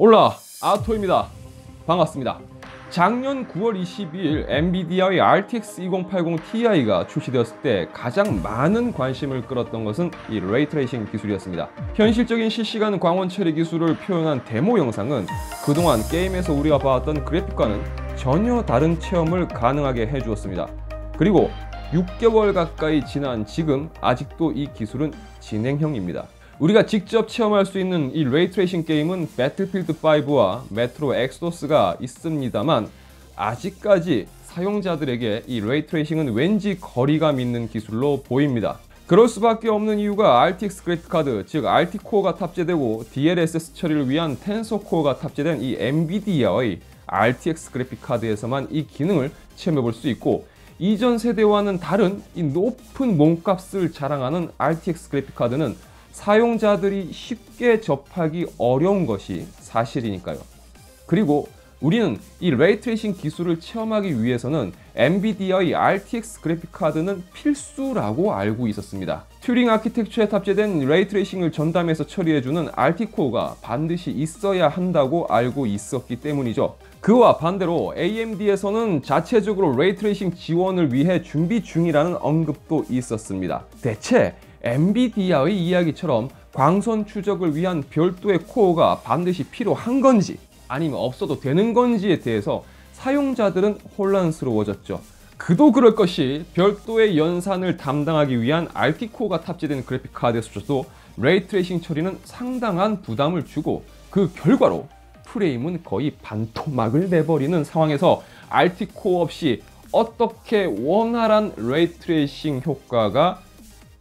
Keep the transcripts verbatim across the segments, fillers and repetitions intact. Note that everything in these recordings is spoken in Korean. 올라 아토입니다. 반갑습니다. 작년 구월 이십이일 엔비디아의 알티엑스 이공팔공 티아이가 출시되었을 때 가장 많은 관심을 끌었던 것은 이 레이트레이싱 기술이었습니다. 현실적인 실시간 광원 처리 기술을 표현한 데모 영상은 그동안 게임에서 우리가 봐왔던 그래픽과는 전혀 다른 체험을 가능하게 해주었습니다. 그리고 육 개월 가까이 지난 지금 아직도 이 기술은 진행형입니다. 우리가 직접 체험할 수 있는 이 레이트레이싱 게임은 배틀필드 파이브와 메트로 엑소도스가 있습니다만 아직까지 사용자들에게 이 레이트레이싱은 왠지 거리감 있는 기술로 보입니다. 그럴 수밖에 없는 이유가 알티엑스 그래픽카드, 즉 알티 코어가 탑재되고 디엘에스에스 처리를 위한 텐서코어가 탑재된 이 엔비디아의 알티엑스 그래픽카드에서만 이 기능을 체험해볼 수 있고, 이전 세대와는 다른 이 높은 몸값을 자랑하는 알티엑스 그래픽카드는 사용자들이 쉽게 접하기 어려운 것이 사실이니까요. 그리고 우리는 이 레이트레이싱 기술을 체험하기 위해서는 엔비디아의 알티엑스 그래픽카드는 필수라고 알고 있었습니다. 튜링 아키텍처에 탑재된 레이트레이싱을 전담해서 처리해주는 알티 코어가 반드시 있어야 한다고 알고 있었기 때문이죠. 그와 반대로 에이엠디에서는 자체적으로 레이트레이싱 지원을 위해 준비 중이라는 언급도 있었습니다. 대체 엔비디아의 이야기처럼 광선 추적을 위한 별도의 코어가 반드시 필요한 건지 아니면 없어도 되는 건지에 대해서 사용자들은 혼란스러워졌죠. 그도 그럴 것이 별도의 연산을 담당하기 위한 알티 코어가 탑재된 그래픽카드에서도 레이트레이싱 처리는 상당한 부담을 주고, 그 결과로 프레임은 거의 반토막을 내버리는 상황에서 알티 코어 없이 어떻게 원활한 레이트레이싱 효과가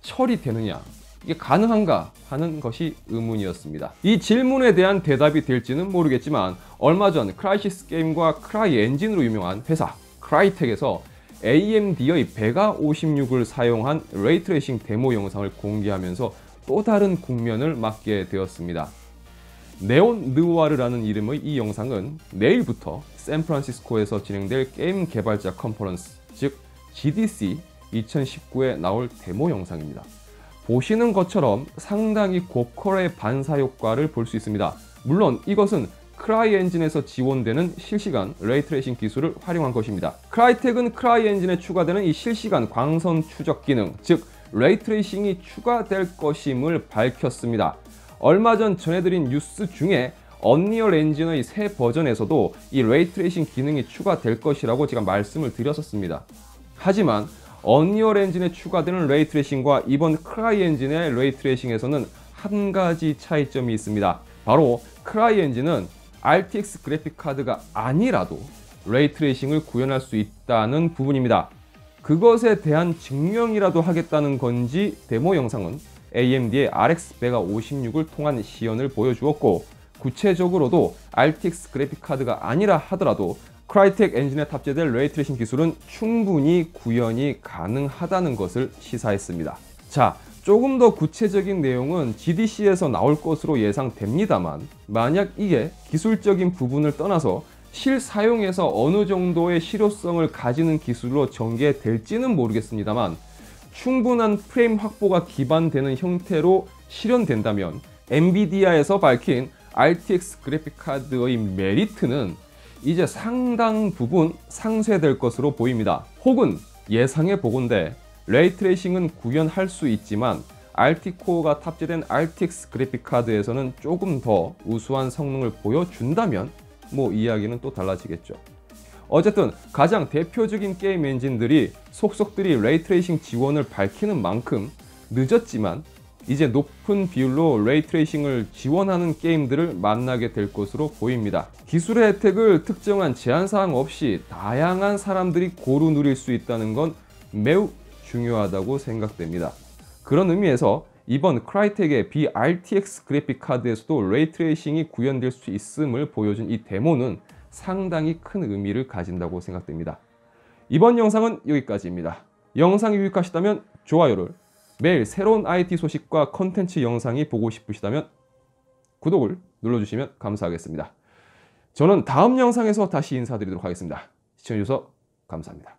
처리되느냐, 이게 가능한가 하는 것이 의문이었습니다. 이 질문에 대한 대답이 될지는 모르겠지만 얼마 전 크라이시스 게임과 크라이 엔진으로 유명한 회사 크라이텍에서 에이엠디의 베가 오십육을 사용한 레이트레이싱 데모 영상을 공개하면서 또 다른 국면을 맞게 되었습니다. 네온 느와르라는 이름의 이 영상은 내일부터 샌프란시스코에서 진행될 게임 개발자 컨퍼런스, 즉 지디씨 이천십구에 나올 데모 영상입니다. 보시는 것처럼 상당히 고퀄의 반사 효과를 볼 수 있습니다. 물론 이것은 크라이 엔진에서 지원되는 실시간 레이트레이싱 기술을 활용한 것입니다. 크라이텍은 크라이 엔진에 추가되는 이 실시간 광선 추적 기능, 즉 레이트레이싱이 추가될 것임을 밝혔습니다. 얼마 전 전해드린 뉴스 중에 언리얼 엔진의 새 버전에서도 이 레이트레이싱 기능이 추가될 것이라고 제가 말씀을 드렸었습니다. 하지만 언리얼 엔진에 추가되는 레이트레이싱과 이번 크라이 엔진의 레이트레이싱에서는 한 가지 차이점이 있습니다. 바로 크라이 엔진은 알티엑스 그래픽카드가 아니라도 레이트레이싱을 구현할 수 있다는 부분입니다. 그것에 대한 증명이라도 하겠다는 건지 데모 영상은 에이엠디의 알엑스 베가 오십육을 통한 시연을 보여주었고, 구체적으로도 알티엑스 그래픽카드가 아니라 하더라도 크라이텍 엔진에 탑재될 레이트레이싱 기술은 충분히 구현이 가능하다는 것을 시사했습니다. 자, 조금 더 구체적인 내용은 지디씨에서 나올 것으로 예상됩니다만, 만약 이게 기술적인 부분을 떠나서 실사용에서 어느 정도의 실효성을 가지는 기술로 전개될지는 모르겠습니다만 충분한 프레임 확보가 기반되는 형태로 실현된다면 엔비디아에서 밝힌 알티엑스 그래픽카드의 메리트는 이제 상당 부분 상쇄될 것으로 보입니다. 혹은 예상해 보건대 레이트레이싱은 구현할 수 있지만 알티 코어가 탑재된 알티엑스 그래픽카드에서는 조금 더 우수한 성능을 보여준다면 뭐 이야기는 또 달라지겠죠. 어쨌든 가장 대표적인 게임 엔진들이 속속들이 레이트레이싱 지원을 밝히는 만큼 늦었지만 이제 높은 비율로 레이트레이싱을 지원하는 게임들을 만나게 될 것으로 보입니다. 기술의 혜택을 특정한 제한사항 없이 다양한 사람들이 고루 누릴 수 있다는 건 매우 중요하다고 생각됩니다. 그런 의미에서 이번 크라이텍의 비알티엑스 그래픽카드에서도 레이트레이싱이 구현될 수 있음을 보여준 이 데모는 상당히 큰 의미를 가진다고 생각됩니다. 이번 영상은 여기까지입니다. 영상이 유익하시다면 좋아요를, 매일 새로운 아이티 소식과 컨텐츠 영상이 보고 싶으시다면 구독을 눌러주시면 감사하겠습니다. 저는 다음 영상에서 다시 인사드리도록 하겠습니다. 시청해주셔서 감사합니다.